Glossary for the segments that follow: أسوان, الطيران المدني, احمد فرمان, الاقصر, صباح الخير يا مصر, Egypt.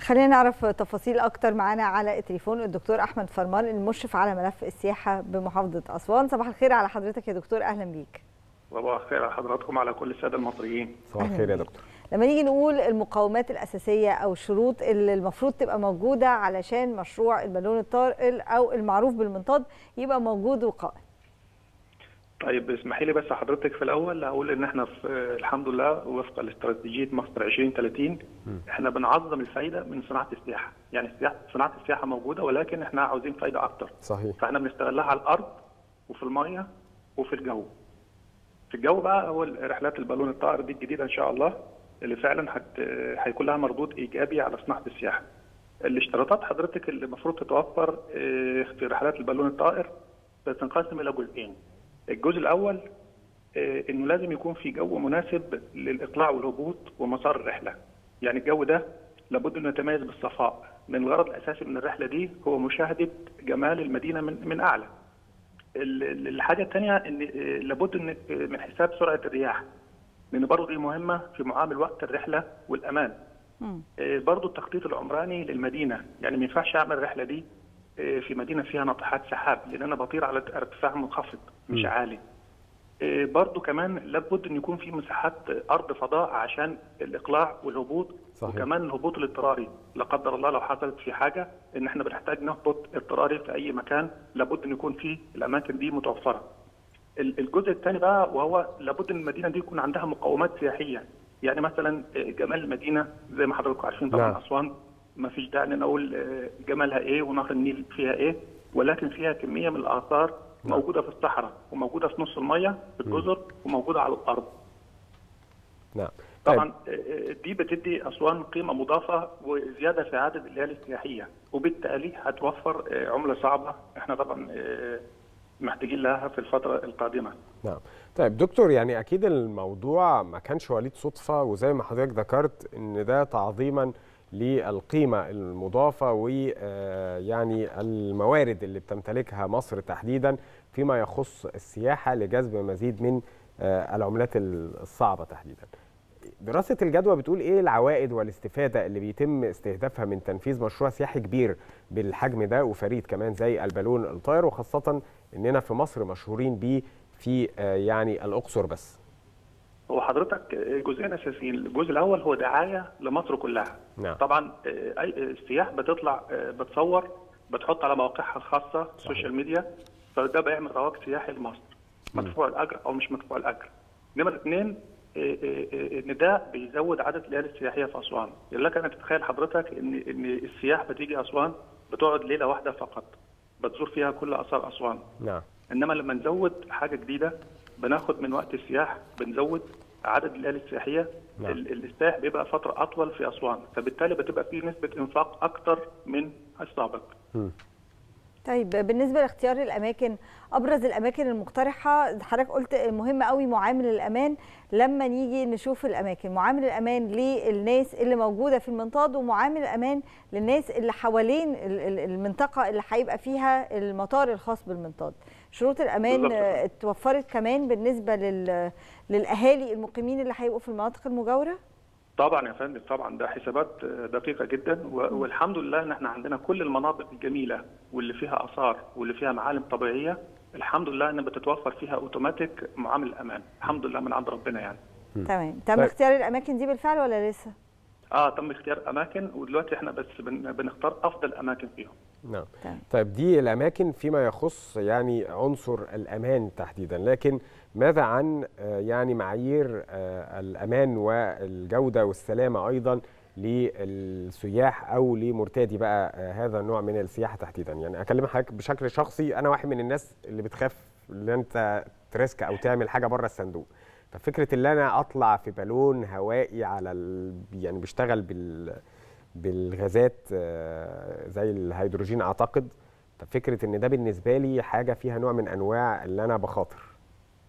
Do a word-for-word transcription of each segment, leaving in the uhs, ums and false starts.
خلينا نعرف تفاصيل اكتر. معانا على التليفون الدكتور احمد فرمان المشرف على ملف السياحه بمحافظه اسوان. صباح الخير على حضرتك يا دكتور، اهلا بيك. صباح الخير على حضراتكم على كل الساده المصريين. صباح الخير يا دكتور. لما نيجي نقول المقومات الاساسيه او الشروط اللي المفروض تبقى موجوده علشان مشروع البالون الطائر او المعروف بالمنطاد يبقى موجود وقائم. طيب اسمحي لي بس حضرتك في الاول اقول ان احنا في الحمد لله وفق الاستراتيجيه مصر ألفين وثلاثين احنا بنعظم الفائده من صناعه السياحه، يعني صناعه السياحه موجوده ولكن احنا عاوزين فائده اكتر. صحيح. فاحنا بنستغلها على الارض وفي الميه وفي الجو. في الجو بقى هو رحلات البالون الطائر دي الجديده ان شاء الله اللي فعلا هيكون لها مردود ايجابي على صناعه السياحه. الاشتراطات حضرتك اللي المفروض تتوفر في رحلات البالون الطائر بتنقسم الى جزئين. الجزء الاول انه لازم يكون في جو مناسب للاقلاع والهبوط ومسار الرحله، يعني الجو ده لابد انه يتميز بالصفاء، من الغرض الاساسي من الرحله دي هو مشاهده جمال المدينه من من اعلى. الحاجه الثانيه ان لابد ان من حساب سرعه الرياح، لان برضه دي مهمه في معامل وقت الرحله والامان. برضه التخطيط العمراني للمدينه، يعني ما ينفعش اعمل الرحله دي في مدينه فيها ناطحات سحاب لان انا بطير على ارتفاع منخفض مش م. عالي. برضو كمان لابد ان يكون في مساحات ارض فضاء عشان الاقلاع والهبوط. صحيح. وكمان الهبوط الاضطراري، لا قدر الله لو حصلت في حاجه ان احنا بنحتاج نهبط اضطراري في اي مكان، لابد ان يكون في الاماكن دي متوفره. الجزء الثاني بقى وهو لابد ان المدينه دي يكون عندها مقومات سياحيه، يعني مثلا جمال المدينه زي ما حضراتكم عارفين طبعا. لا. اسوان ما فيش داعي ان نقول جمالها ايه ونهر النيل فيها ايه، ولكن فيها كميه من الاثار موجوده في الصحراء وموجوده في نص الميه في الجزر وموجوده على الارض. نعم. طبعا دي بتدي اسوان قيمه مضافه وزياده في عدد الليالي السياحيه، وبالتالي هتوفر عمله صعبه احنا طبعا محتاجين لها في الفتره القادمه. نعم. طيب دكتور، يعني اكيد الموضوع ما كانش وليد صدفه، وزي ما حضرتك ذكرت ان ده تعظيما للقيمة المضافة ويعني الموارد اللي بتمتلكها مصر تحديدا فيما يخص السياحة لجذب مزيد من العملات الصعبة تحديدا. دراسة الجدوى بتقول ايه العوائد والاستفادة اللي بيتم استهدافها من تنفيذ مشروع سياحي كبير بالحجم ده وفريد كمان زي البالون الطائر، وخاصة اننا في مصر مشهورين بيه في يعني الأقصر بس؟ هو حضرتك جزئين اساسيين، الجزء الاول هو دعايه لمصر كلها. نعم. طبعا السياح بتطلع بتصور بتحط على مواقعها الخاصه السوشيال ميديا، فده بيعمل رواج سياحي لمصر مدفوع الاجر او مش مدفوع الاجر. نمره اثنين ان ده بيزود عدد الليالي السياحيه في اسوان، لك ان تتخيل حضرتك ان ان السياح بتيجي اسوان بتقعد ليله واحده فقط بتزور فيها كل اثار اسوان. نعم. انما لما نزود حاجه جديده بناخد من وقت السياح، بنزود عدد الليالي السياحيه. نعم. السائح بيبقى فتره اطول في اسوان، فبالتالي بتبقى فيه نسبه انفاق اكتر من السابق. م. طيب بالنسبه لاختيار الاماكن، ابرز الاماكن المقترحه حضرتك قلت مهم قوي معامل الامان. لما نيجي نشوف الاماكن، معامل الامان للناس اللي موجوده في المنطاد ومعامل الامان للناس اللي حوالين المنطقه اللي هيبقى فيها المطار الخاص بالمنطاد، شروط الامان اتوفرت كمان بالنسبه لل... للاهالي المقيمين اللي هيبقوا في المناطق المجاوره؟ طبعا يا فندم، طبعا ده حسابات دقيقه جدا، والحمد لله ان احنا عندنا كل المناطق الجميله واللي فيها اثار واللي فيها معالم طبيعيه الحمد لله ان بتتوفر فيها اوتوماتيك معامل الامان، الحمد لله من عند ربنا يعني. تمام. تم اختيار الاماكن دي بالفعل ولا لسه؟ اه تم اختيار اماكن ودلوقتي احنا بس بن... بنختار افضل اماكن فيهم. نعم. طيب دي الاماكن فيما يخص يعني عنصر الامان تحديدا، لكن ماذا عن يعني معايير الامان والجوده والسلامه ايضا للسياح او لمرتادي بقى هذا النوع من السياحه تحديدا؟ يعني اكلم حضرتك بشكل شخصي، انا واحد من الناس اللي بتخاف ان انت تريسك او تعمل حاجه بره الصندوق، ففكره ان انا اطلع في بالون هوائي على ال... يعني بيشتغل بال بالغازات زي الهيدروجين اعتقد، ففكره ان ده بالنسبه لي حاجه فيها نوع من انواع اللي انا بخاطر.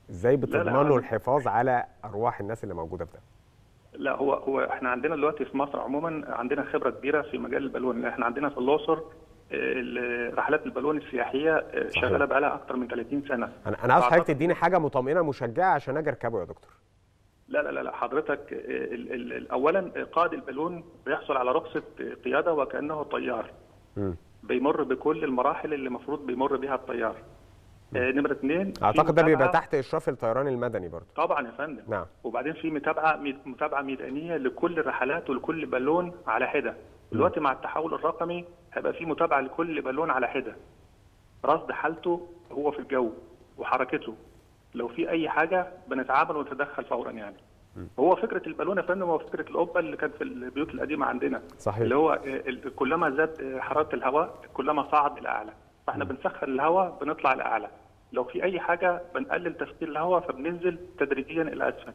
ازاي بتضمنوا الحفاظ على ارواح الناس اللي موجوده في ده؟ لا هو هو احنا عندنا دلوقتي في مصر عموما عندنا خبره كبيره في مجال البالون، احنا عندنا في الاقصر رحلات البالون السياحيه شغاله بقى لها اكتر من ثلاثين سنه. انا عايز حضرتك تديني حاجه مطمئنه مشجعه عشان اجي اركبه يا دكتور. لا لا لا حضرتك ال ال ال اولا قائد البالون بيحصل على رخصه قياده وكانه طيار. م. بيمر بكل المراحل اللي المفروض بيمر بها الطيار. آه نمره اثنين اعتقد ده بيبقى تحت اشراف الطيران المدني برضه. طبعا يا فندم. نعم. وبعدين في متابعه متابعه ميدانيه لكل الرحلات ولكل بالون على حده. دلوقتي مع التحول الرقمي هيبقى في متابعه لكل بالون على حده. رصد حالته هو في الجو وحركته. لو في اي حاجه بنتعامل ونتدخل فورا يعني. م. هو فكره البالونه يا فندم هو فكره القبه اللي كانت في البيوت القديمه عندنا. صحيح. اللي هو كلما زاد حراره الهواء كلما صعد لاعلى، فاحنا م. بنسخن الهواء بنطلع لاعلى. لو في اي حاجه بنقلل تسخين الهواء فبننزل تدريجيا الى اسفل.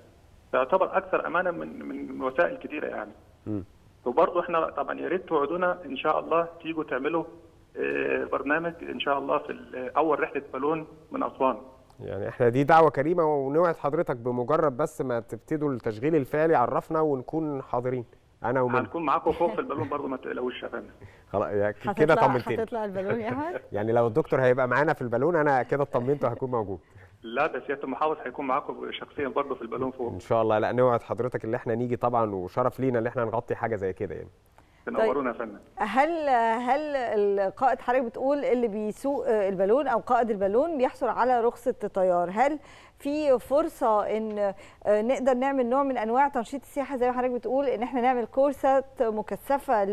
فيعتبر اكثر امانه من من وسائل كثيره يعني. م. وبرضه احنا طبعا يا ريت توعدونا ان شاء الله تيجوا تعملوا برنامج ان شاء الله في اول رحله بالون من اسوان. يعني احنا دي دعوه كريمه ونوعد حضرتك بمجرد بس ما تبتدوا التشغيل الفعلي عرفنا ونكون حاضرين انا ومن هنكون معاكم فوق في البالون برضه ما تقلقوش يا فندم. خلاص كده طمنتني. هتطلع البالون يا احمد؟ يعني لو الدكتور هيبقى معانا في البالون انا كده اطمنت وهكون موجود. لا ده سياده المحافظ هيكون معاكم شخصيا برضه في البالون فوق. ان شاء الله. لا نوعد حضرتك اللي احنا نيجي طبعا وشرف لينا اللي احنا نغطي حاجه زي كده يعني. تنورونا يا فندم. هل هل القائد حضرتك بتقول اللي بيسوق البالون او قائد البالون بيحصل على رخصه طيار، هل في فرصه ان نقدر نعمل نوع من انواع تنشيط السياحه زي ما حضرتك بتقول ان احنا نعمل كورسات مكثفه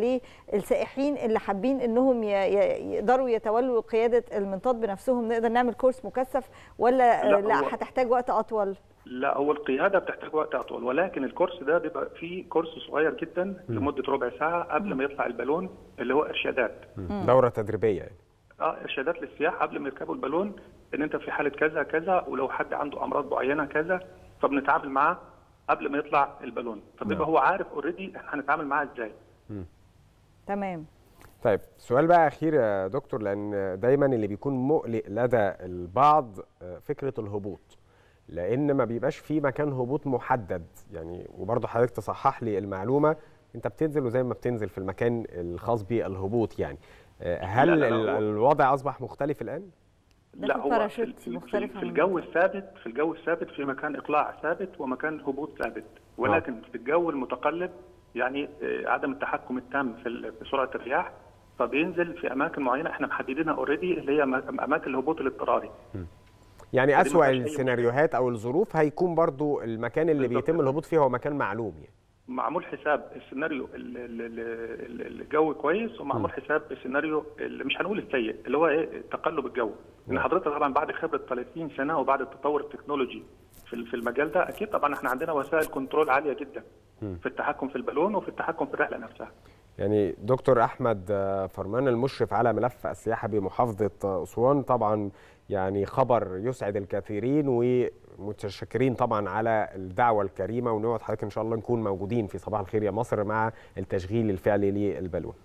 للسائحين اللي حابين انهم يقدروا يتولوا قياده المنطاد بنفسهم، نقدر نعمل كورس مكثف ولا لا, لا هتحتاج وقت اطول؟ لا هو القياده بتحتاج وقت اطول، ولكن الكورس ده بيبقى فيه كورس صغير جدا م. لمده ربع ساعه قبل م. ما يطلع البالون اللي هو ارشادات. م. دوره تدريبيه يعني. اه ارشادات للسياح قبل ما يركبوا البالون ان انت في حاله كذا كذا ولو حد عنده امراض معينه كذا فبنتعامل معاه قبل ما يطلع البالون، فبيبقى هو عارف اوريدي هنتعامل معاه ازاي. تمام. طيب سؤال بقى اخير يا دكتور، لان دايما اللي بيكون مقلق لدى البعض فكره الهبوط. لان ما بيبقاش في مكان هبوط محدد يعني، وبرضه حضرتك تصحح لي المعلومه انت بتنزل وزي ما بتنزل في المكان الخاص بالهبوط يعني. هل لا لا لا الوضع اصبح مختلف الان؟ لا هو في, في الجو الثابت في الجو الثابت في مكان اقلاع ثابت ومكان هبوط ثابت، ولكن آه. في الجو المتقلب يعني عدم التحكم التام في سرعه الرياح فبينزل في اماكن معينه احنا محددينها اوريدي اللي هي اماكن الهبوط الاضطراري. م. يعني أسوأ السيناريوهات أو الظروف هيكون برضو المكان اللي بيتم الهبوط فيه هو مكان معلوم يعني. معمول حساب السيناريو الجو كويس ومعمول حساب السيناريو اللي مش هنقول السيء اللي هو ايه تقلب الجو. ان حضرتك طبعا بعد خبره ثلاثين سنه وبعد التطور التكنولوجي في المجال ده اكيد طبعا احنا عندنا وسائل كنترول عاليه جدا في التحكم في البالون وفي التحكم في الرحله نفسها. يعني دكتور احمد فرمان المشرف على ملف السياحه بمحافظه اسوان، طبعا يعني خبر يسعد الكثيرين ومتشكرين طبعا على الدعوه الكريمه، ونوعد حضرتك ان شاء الله نكون موجودين في صباح الخير يا مصر مع التشغيل الفعلي للبالون.